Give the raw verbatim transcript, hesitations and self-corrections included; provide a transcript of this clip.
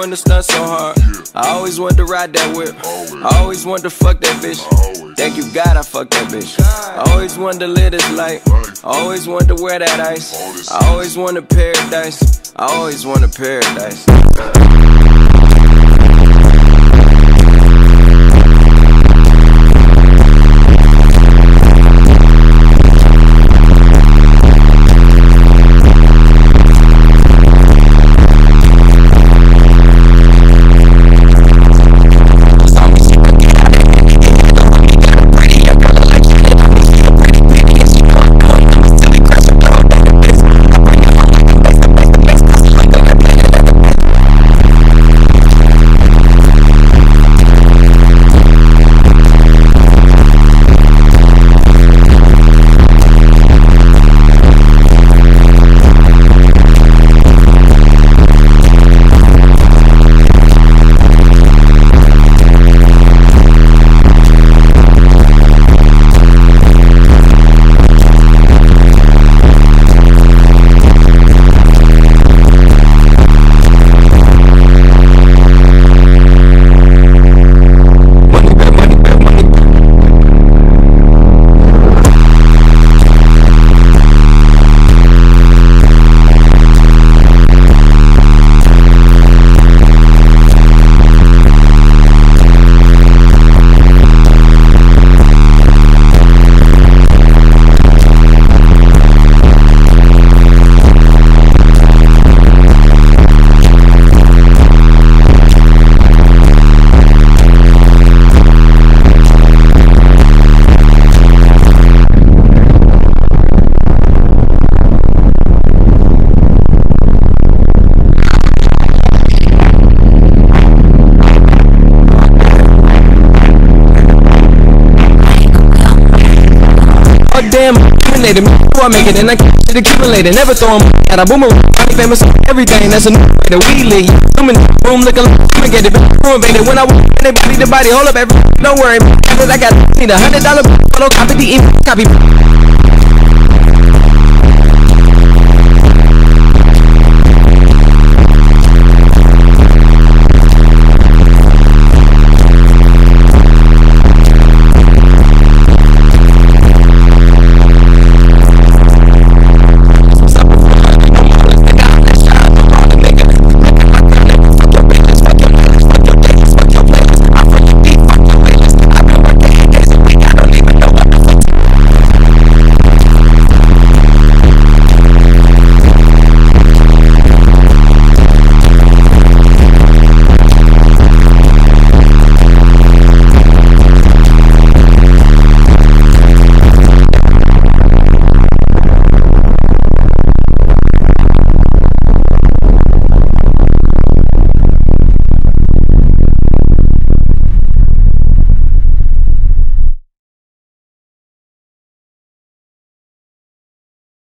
doing the stunt so hard. I always wanted to ride that whip. I always wanted to fuck that bitch. Thank you God I fucked that bitch. I always wanted to live this life. I always wanted to wear that ice. I always wanted paradise. I always wanted paradise. Damn, accumulated, me do I make it, and I keep shit accumulated, never throw them out, I boom around, I famous everything, that's a new way that we live, in the room looking like fumigated, bitch, ruined, when I walk in they body to body, hold up everything, don't worry, I got, need a hundred dollar, I don't copy the copy.